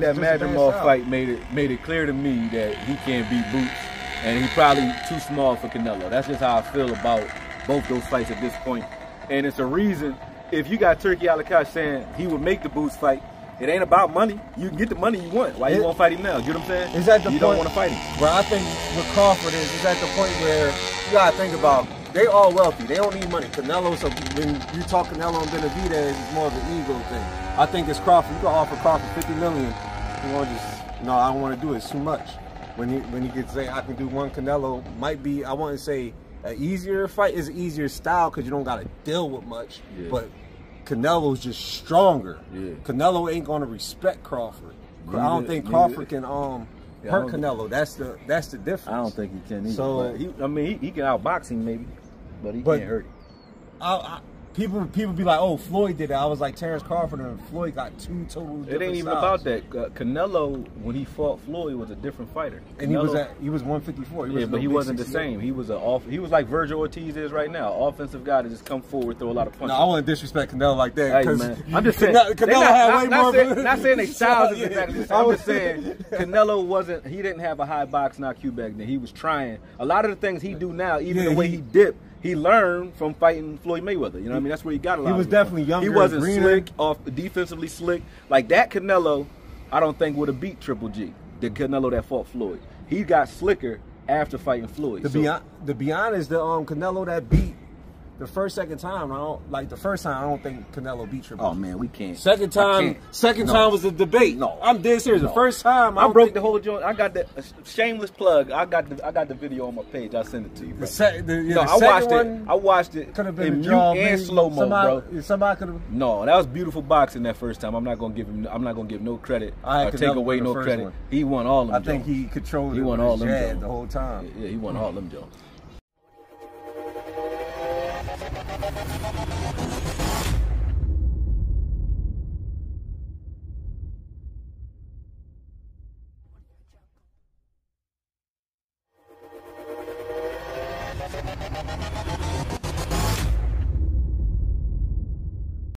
That Magomedov fight made it clear to me that he can't beat Boots, and he's probably too small for Canelo. That's just how I feel about both those fights at this point. And it's a reason, if you got Turkey Alakash saying he would make the Boots fight, it ain't about money. You can get the money you want. Why you won't fight him now? You know what I'm saying? Is at the point, don't want to fight him. Where I think with Crawford is at the point where you gotta think about, they all wealthy. They don't need money. Canelo, so when you talk Canelo and Benavidez, it's more of an ego thing. I think it's Crawford. You can offer Crawford 50 million. You want to just, no, I don't want to do it. It's too much. When he gets say, I can do one Canelo, might be, I want to say, an easier fight is an easier style because you don't got to deal with much. Yeah. But Canelo's just stronger. Yeah. Canelo ain't going to respect Crawford. Neither, I don't think Crawford can hurt Canelo. That's the difference. I don't think he can either. So he can outbox him maybe, but he can't hurt him. People be like, oh, Floyd did it. I was like, Terence Crawford and Floyd got two total different styles. It ain't even about that. Canelo, when he fought Floyd, was a different fighter. Canelo, and he was 154. He was but he wasn't the same. He was like Virgil Ortiz is right now, offensive guy to just come forward, throw a lot of punches. No, I wouldn't disrespect Canelo like that. Hey, man. I'm just saying. Canelo had way more. Not saying they styles is exactly the same. I'm just saying Canelo wasn't. He didn't have a high box IQ back then. He was trying a lot of the things he do now, even the way he dipped. He learned from fighting Floyd Mayweather. You know what I mean? That's where he got a lot of He was definitely younger. He wasn't slick, defensively slick. Like that Canelo, I don't think would have beat Triple G, the Canelo that fought Floyd. He got slicker after fighting Floyd. To be honest, the Canelo that beat the second time, I don't think Canelo beat Triple G. Oh man, we can't. Second time was a debate. No, I'm dead serious. No. The first time, I broke the whole joint. I got the shameless plug. I got the video on my page. I'll send it to you. Bro. I watched it. Could have been in draw, and slow mo, bro. Somebody could have. No, that was beautiful boxing that first time. I'm not gonna give no credit. I take away no credit. He won all of them. I think he controlled. He won all them the whole time. Yeah, he won all them.